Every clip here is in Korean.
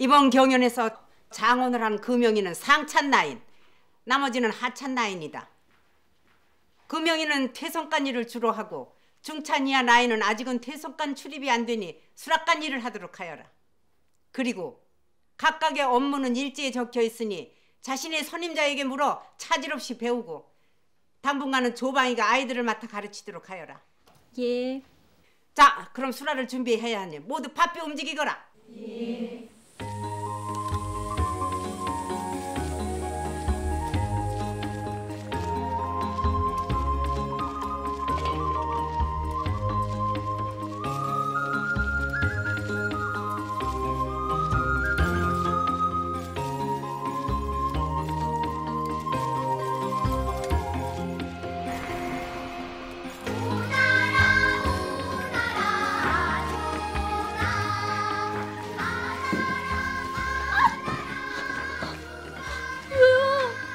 이번 경연에서 장원을 한 금영이는 상찬라인, 나머지는 하찬라인이다. 금영이는 퇴성간 일을 주로 하고 중찬 이하 라인은 아직은 퇴성간 출입이 안 되니 수락간 일을 하도록 하여라. 그리고 각각의 업무는 일지에 적혀 있으니 자신의 선임자에게 물어 차질 없이 배우고 당분간은 조방이가 아이들을 맡아 가르치도록 하여라. 예. 자, 그럼 수라를 준비해야 하니 모두 바삐 움직이거라. 예.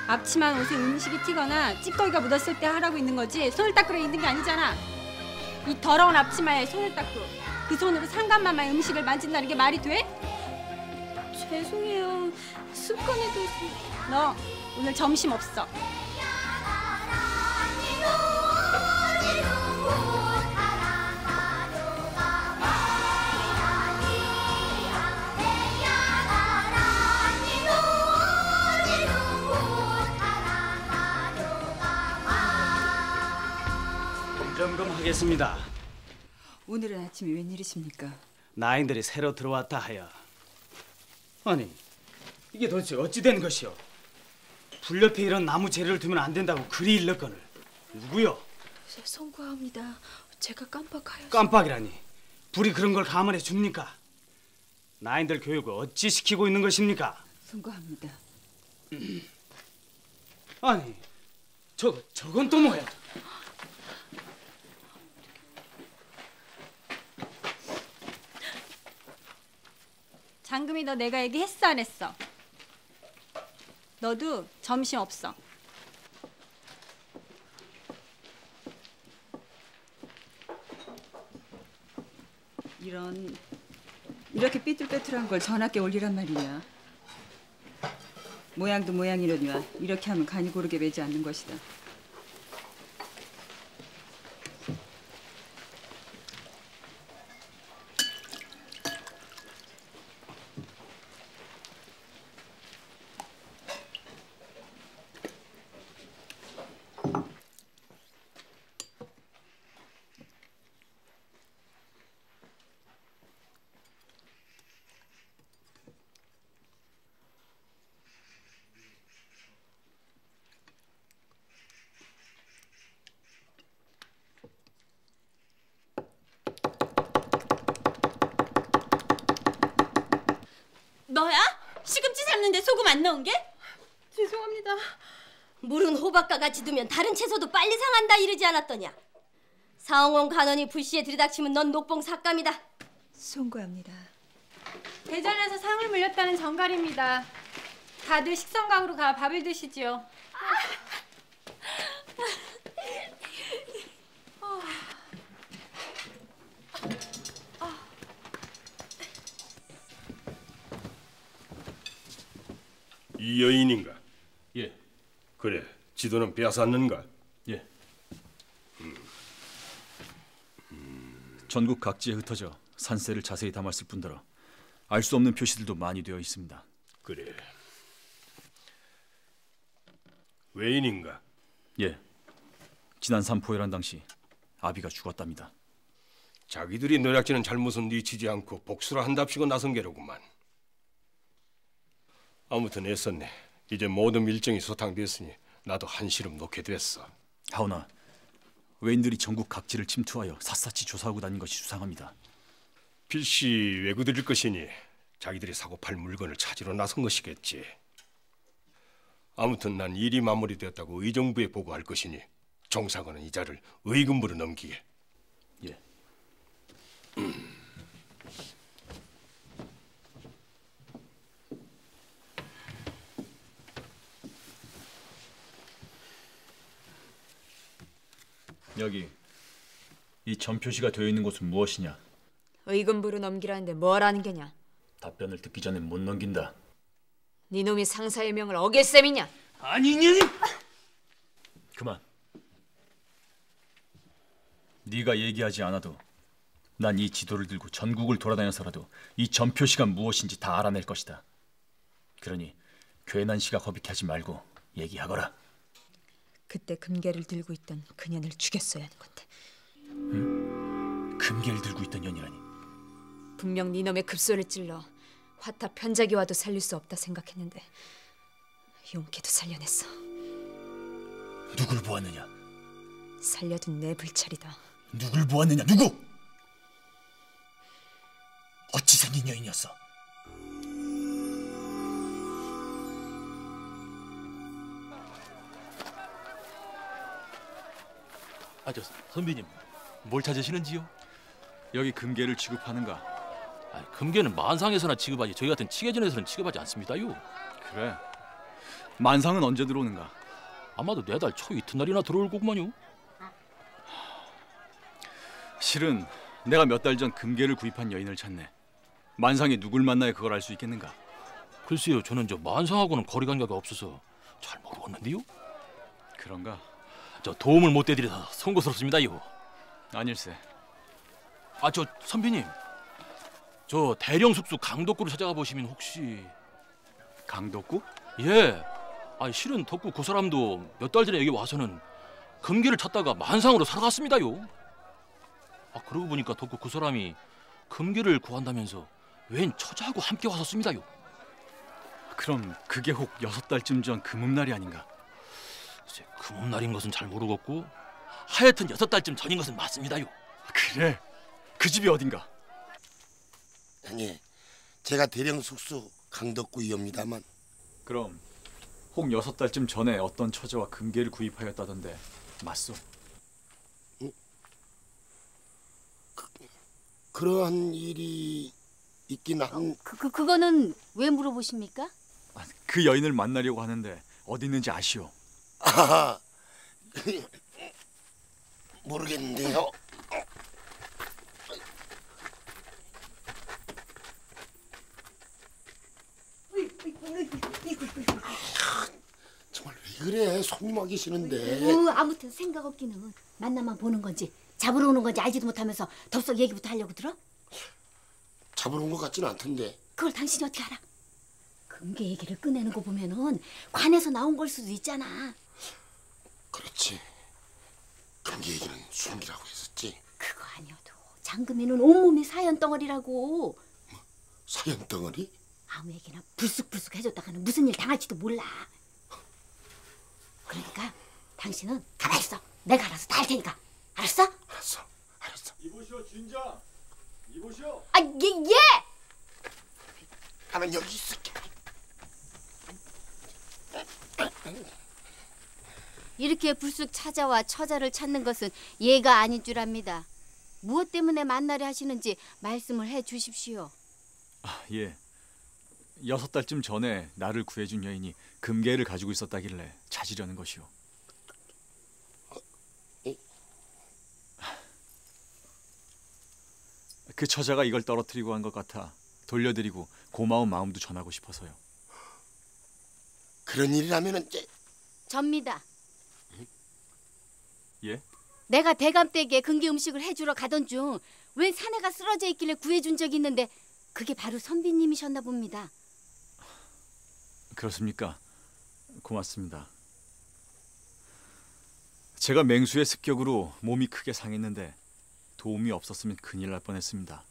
앞치마 옷에 음식이 튀거나 찌꺼기가 묻었을 때 하라고 있는 거지 손을 닦으러 있는 게 아니잖아. 이 더러운 앞치마에 손을 닦고 그 손으로 상간마마의 음식을 만진다는 게 말이 돼? 죄송해요. 습관에도. 너 오늘 점심 없어. 점검하겠습니다. 오늘은 아침에 웬일이십니까? 나인들이 새로 들어왔다 하여. 아니, 이게 도대체 어찌 된 것이오? 불 옆에 이런 나무 재료를 두면 안 된다고 그리 일렀거늘. 누구요? 송구합니다. 제가 깜빡하여. 깜빡이라니. 불이 그런 걸 감안해 줍니까? 나인들 교육을 어찌 시키고 있는 것입니까? 송구합니다. 아니, 저건 또 뭐야? 장금이, 너 내가 얘기했어 안 했어? 너도 점심 없어. 이렇게 삐뚤빼뚤한 걸 전학께 올리란 말이냐? 모양도 모양이로니와 이렇게 하면 간이 고르게 매지 않는 것이다. 소금 안 넣은 게? 죄송합니다. 물은 호박과 같이 두면 다른 채소도 빨리 상한다 이러지 않았더냐? 사홍원 간원이 불시에 들이닥치면 넌 녹봉 삭감이다. 송구합니다. 대전에서 상을 물렸다는 정갈입니다. 다들 식성각으로 가 밥을 드시지요. 이 여인인가? 예. 그래, 지도는 빼앗았는가? 예. 전국 각지에 흩어져 산세를 자세히 담았을 뿐더러 알 수 없는 표시들도 많이 되어 있습니다. 그래. 외인인가? 예. 지난 삼포회란 당시 아비가 죽었답니다. 자기들이 노략지는 잘못은 뉘치지 않고 복수를 한답시고 나선 게로구만. 아무튼 애썼네. 이제 모든 일정이 소탕됐으니 나도 한시름 놓게 됐어. 하오나 외인들이 전국 각지를 침투하여 샅샅이 조사하고 다닌 것이 수상합니다. 필시 왜구들일 것이니 자기들이 사고 팔 물건을 찾으러 나선 것이겠지. 아무튼 난 일이 마무리되었다고 의정부에 보고할 것이니 종사관은 이 자를 의금부로 넘기게. 예. 여기 이 점표시가 되어 있는 곳은 무엇이냐? 의금부로 넘기라는데 뭐라는 게냐? 답변을 듣기 전에 못 넘긴다. 니놈이 상사의 명을 어길 셈이냐? 아니니! 그만. 네가 얘기하지 않아도 난 이 지도를 들고 전국을 돌아다녀서라도 이 전표시가 무엇인지 다 알아낼 것이다. 그러니 괜한 시각 허비케하지 말고 얘기하거라. 그때 금괴를 들고 있던 그 년을 죽였어야 하는 건데. 응? 금괴를 들고 있던 년이라니. 분명 니놈의 급소를 찔러 화타 편자기와도 살릴 수 없다 생각했는데 용케도 살려냈어. 누굴 보았느냐? 살려둔 내 불찰이다. 누굴 보았느냐? 누구? 어찌 생긴 여인이었어? 아, 저 선비님, 뭘 찾으시는지요? 여기 금괴를 취급하는가? 아니, 금괴는 만상에서나 취급하지 저희 같은 치계전에서는 취급하지 않습니다요. 그래? 만상은 언제 들어오는가? 아마도 내달 초 이튿날이나 들어올 거구만요. 실은 내가 몇 달 전 금괴를 구입한 여인을 찾네. 만상이 누굴 만나야 그걸 알 수 있겠는가? 글쎄요, 저는 저 만상하고는 거리감각이 없어서 잘 모르겠는데요. 그런가? 저 도움을 못 대드려서 송구스럽습니다요. 아닐세. 아, 저 선비님, 저 대령숙수 강덕구를 찾아가 보시면 혹시... 강덕구? 예. 아, 실은 덕구 그 사람도 몇 달 전에 여기 와서는 금괴를 찾다가 만상으로 살아갔습니다요. 아, 그러고 보니까 덕구 그 사람이 금괴를 구한다면서 웬 처자하고 함께 왔었습니다요. 그럼 그게 혹 6달쯤 전 금음날이 아닌가? 글쎄, 금음날인 것은 잘 모르겠고 하여튼 6달쯤 전인 것은 맞습니다요. 그래? 그 집이 어딘가? 아니, 제가 대령숙수 강덕구 이옵니다만. 그럼 혹 6달쯤 전에 어떤 처자와 금괴를 구입하였다던데 맞소? 그러한 일이 있긴 한... 그거는 왜 물어보십니까? 아, 그 여인을 만나려고 하는데 어디 있는지 아시오? 아하, 모르겠는데요. 정말 왜 그래? 속마기 싫은데. 아무튼 생각 없기는. 만나만 보는 건지 잡으러 오는 건지 알지도 못하면서 덥석 얘기부터 하려고 들어? 잡으러 온 것 같지는 않던데. 그걸 당신이 어떻게 알아? 금괴 얘기를 꺼내는 거 보면은 관에서 나온 걸 수도 있잖아. 그렇지. 금괴 얘기는 순기라고 했었지. 그거 아니어도 장금이는 온몸이 사연덩어리라고. 뭐? 사연덩어리? 아무 얘기나 불쑥불쑥 해줬다가는 무슨 일 당할지도 몰라. 그러니까 당신은 가만히 있어. 내가 알아서 다 할 테니까. 알았어? 알았어. 이보시오, 진장. 이보시오. 아, 예. 나는 여기 있을게. 이렇게 불쑥 찾아와 처자를 찾는 것은 예가 아닌 줄 압니다. 무엇 때문에 만나려 하시는지 말씀을 해 주십시오. 아, 예. 6달쯤 전에 나를 구해준 여인이 금괴를 가지고 있었다길래 찾으려는 것이오. 그 처자가 이걸 떨어뜨리고 한 것 같아 돌려드리고 고마운 마음도 전하고 싶어서요. 그런 일이라면은 접니다. 응? 예? 내가 대감댁에 금괴 음식을 해주러 가던 중 웬 사내가 쓰러져 있길래 구해준 적이 있는데 그게 바로 선비님이셨나 봅니다. 그렇습니까? 고맙습니다. 제가 맹수의 습격으로 몸이 크게 상했는데 도움이 없었으면 큰일 날 뻔했습니다.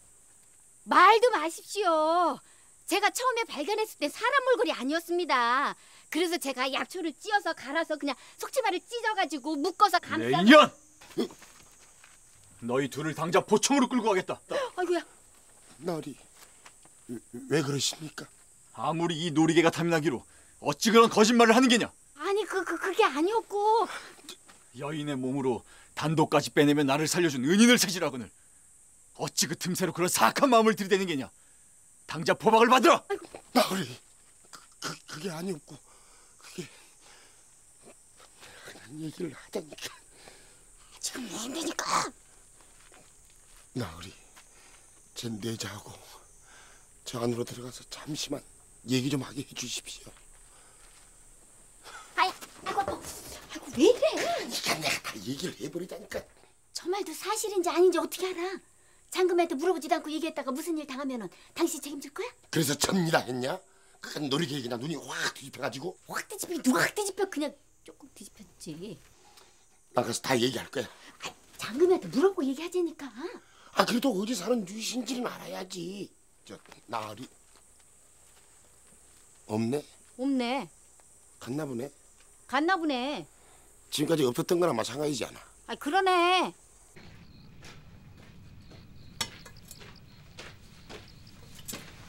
말도 마십시오. 제가 처음에 발견했을 때 사람 몰골이 아니었습니다. 그래서 제가 약초를 찧어서 갈아서 그냥 속치마를 찢어가지고 묶어서 감싸... 내년! 너희 둘을 당장 보청으로 끌고 가겠다. 아이고야. 나으리, 왜 그러십니까? 아무리 이 노리개가 탐나기로 어찌 그런 거짓말을 하는 게냐? 아니, 그게 아니었고... 여인의 몸으로 단독까지 빼내며 나를 살려준 은인을 찾으라고는 어찌 그 틈새로 그런 사악한 마음을 들이대는 게냐? 당장 포박을 받으라! 나으리, 그게 아니었고 그게... 그런 얘기를 하다니까... 지금 내 힘드니까! 나으리, 제 내자하고 제 저 안으로 들어가서 잠시만 얘기 좀 하게 해주십시오. 아이고 왜 이래? 그러니까 내가 다 얘기를 해버리다니까. 저 말도 사실인지 아닌지 어떻게 알아? 장금한테 물어보지도 않고 얘기했다가 무슨 일 당하면은 당신 책임질 거야? 그래서 전이라 했냐? 그간 놀이 계획이나 눈이 확 뒤집혀가지고. 확 뒤집혀? 누가 확 뒤집혀? 그냥 조금 뒤집혔지. 나 가서 다 얘기할 거야. 아, 장금한테 물어보고 얘기하자니까. 아 그래도 어디 사는 유신지는 알아야지. 저 나으리 없네? 없네. 갔나 보네. 갔나 보네. 지금까지 없었던 거나 마찬가지지 않아? 아 그러네.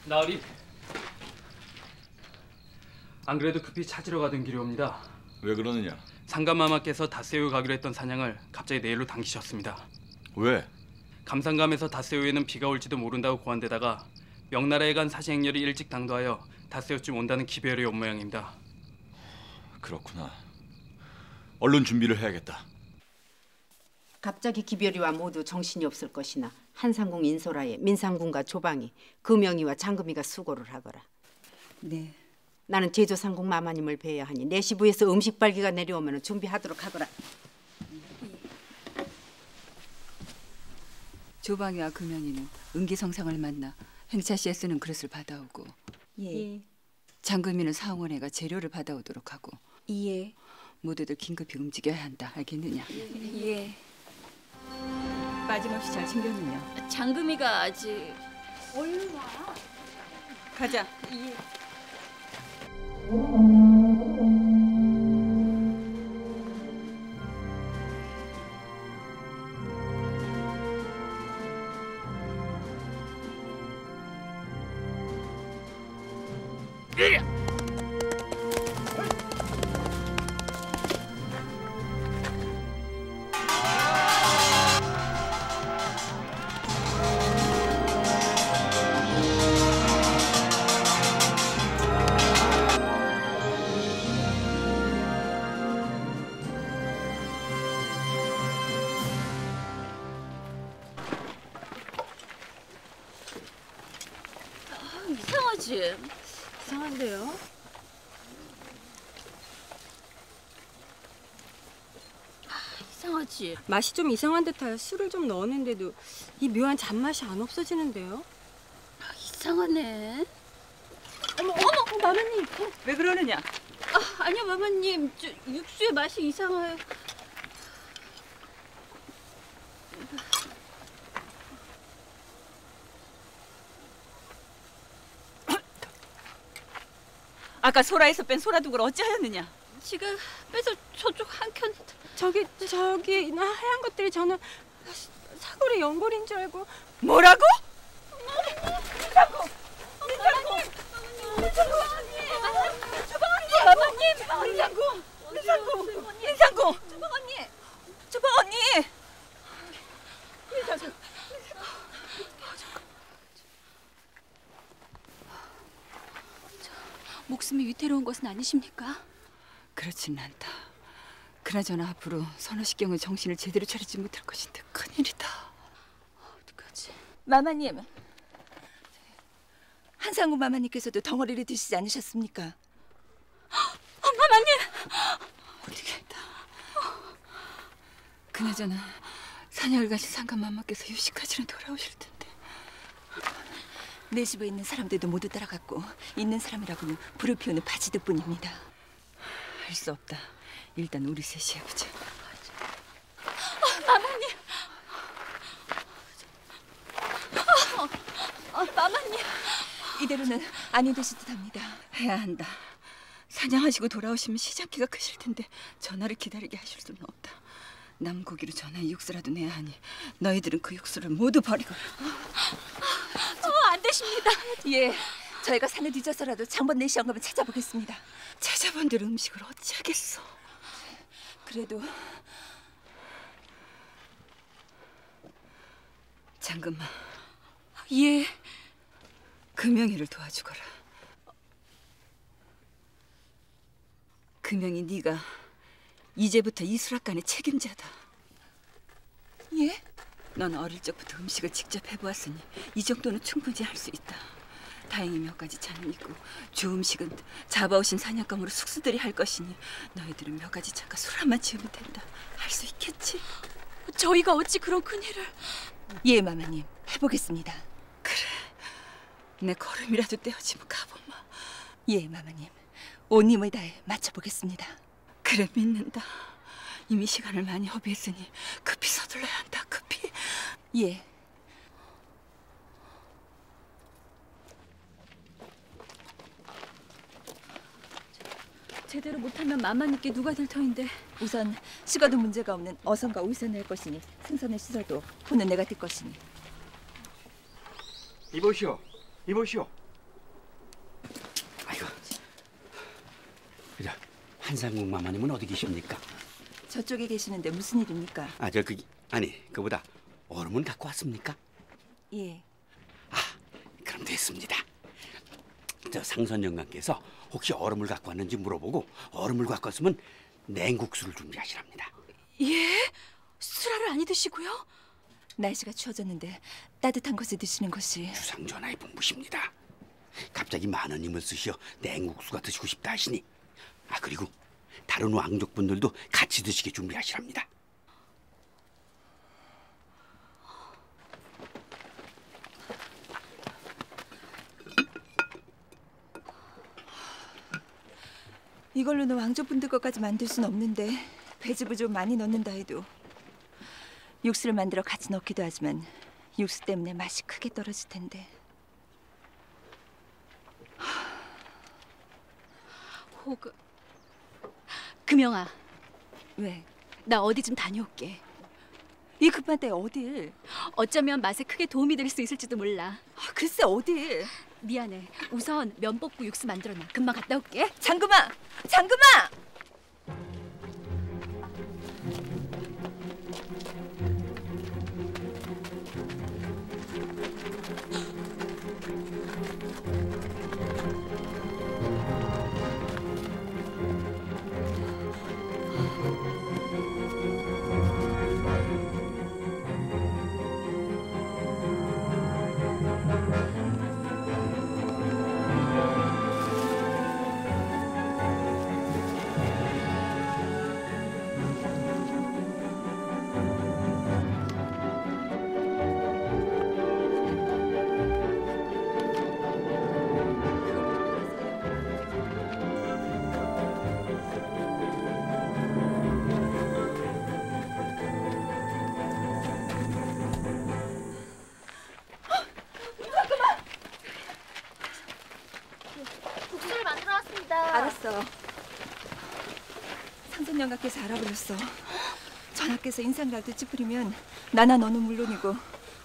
나으리, 안 그래도 급히 찾으러 가던 길이옵니다. 왜 그러느냐? 상감마마께서 닷새우 가기로 했던 사냥을 갑자기 내일로 당기셨습니다. 왜? 감산감에서 닷새우에는 비가 올지도 모른다고 고한데다가 명나라에 간 사시행렬이 일찍 당도하여 닷새우쯤 온다는 기별이 온 모양입니다. 그렇구나. 얼른 준비를 해야겠다. 갑자기 기별이와 모두 정신이 없을 것이나 한상궁 인솔하에 민상궁과 조방이, 금영이와 장금이가 수고를 하거라. 네. 나는 제조상궁 마마님을 뵈야 하니 내시부에서 음식 발기가 내려오면 준비하도록 하거라. 조방이와 금영이는 은기성상을 만나 행차시에 쓰는 그릇을 받아오고, 예. 장금이는 사홍원회가 재료를 받아오도록 하고, 예. 모두들 긴급히 움직여야 한다. 알겠느냐? 예. 빠짐없이 잘 챙겼느냐? 장금이가 아직 얼마? 가자. 예. 이상한데요? 이상하지? 맛이 좀 이상한 듯하여 술을 좀 넣었는데도 이 묘한 잔맛이 안 없어지는데요? 이상하네. 어머, 마마님. 왜 그러느냐? 아니요, 마마님. 저 육수의 맛이 이상해요. 아까 소라에서 뺀 소라둑을 어찌하였느냐? 지금 빼서 저쪽 한 켠... 저기 하얀 것들이 저는 사골의 연골인 줄 알고... 뭐라고? 민상궁! 목숨이 위태로운 것은 아니십니까? 그렇진 않다. 그나저나 앞으로 선호식경은 정신을 제대로 차리지 못할 것인데 큰일이다. 어떡하지? 마마님, 한상궁 마마님께서도 덩어리를 드시지 않으셨습니까? 마마님! 어떻게 했다. 그나저나 사냥을 가신 상감 마마께서 유식까지는 돌아오실 텐데. 내 집에 있는 사람들도 모두 따라갔고 있는 사람이라고는 불을 피우는 바지들 뿐입니다. 할 수 없다. 일단 우리 셋이 해보자. 마마님! 마마님! 이대로는 아니 되실 듯합니다. 해야 한다. 사냥하시고 돌아오시면 시장기가 크실 텐데 전화를 기다리게 하실 수는 없다. 남고기로 전화에 육수라도 내야 하니 너희들은 그 육수를 모두 버리고. 안 되십니다. 예, 저희가 산을 뒤져서라도 장번 내시 영감을 찾아보겠습니다. 찾아본들 음식을 어찌 하겠어. 그래도 장금마. 예. 금영이를 도와주거라. 금영이, 네가 이제부터 이 수락관의 책임자다. 예? 넌 어릴 적부터 음식을 직접 해보았으니 이 정도는 충분히 할 수 있다. 다행히 몇 가지 차는 있고 주 음식은 잡아오신 사냥감으로 숙수들이 할 것이니 너희들은 몇 가지 차가 술 한만 지으면 된다. 할 수 있겠지? 저희가 어찌 그런 큰일을... 예, 마마님. 해보겠습니다. 그래. 내 걸음이라도 떼어지면 가보마. 예, 마마님. 온 힘을 다해 맞춰보겠습니다. 그래, 믿는다. 이미 시간을 많이 허비했으니 급히 서둘러야 한다. 급히. 예. 제대로 못하면 마마님께 누가 될 터인데. 우선 식어도 문제가 없는 어선과 오이선을 할 것이니 생선을 씻어도 혼은 내가 들 것이니. 이보시오, 이보시오. 아이고, 그저 한상궁 마마님은 어디 계십니까? 저쪽에 계시는데 무슨 일입니까? 아, 저 그보다 얼음은 갖고 왔습니까? 예. 아, 그럼 됐습니다. 저 상선영감께서 혹시 얼음을 갖고 왔는지 물어보고 얼음을 갖고 왔으면 냉국수를 준비하시랍니다. 예? 수라를 아니 드시고요? 날씨가 추워졌는데 따뜻한 것을 드시는 것이... 주상전하의 본부십니다. 갑자기 만원님을 쓰시어 냉국수가 드시고 싶다 하시니, 아 그리고 다른 왕족분들도 같이 드시게 준비하시랍니다. 이걸로는 왕족분들 것까지 만들 순 없는데 배즙을 좀 많이 넣는다 해도 육수를 만들어 같이 넣기도 하지만 육수 때문에 맛이 크게 떨어질 텐데. 혹은 금영아. 왜? 나 어디 좀 다녀올게. 이 급한 때 어딜? 어쩌면 맛에 크게 도움이 될 수 있을지도 몰라. 아, 글쎄 어딜? 미안해. 우선 면 볶고 육수 만들어놔. 금방 갔다 올게. 장금아! 장금아! 상선영가께서 알아버렸어. 전하께서 인상각도 찌푸리면 나나 너는 물론이고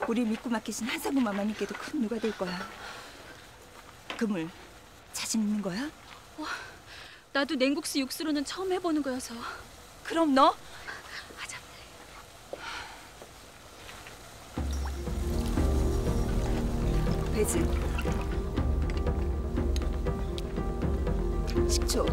우리 믿고 맡기신 한상궁 마마님께도 큰 누가 될 거야. 그물 자신 있는 거야? 와, 나도 냉국수 육수로는 처음 해보는 거여서. 그럼 너? 하자. 배즙, 식초,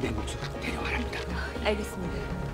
냉국수 데려와랍니다. 알겠습니다.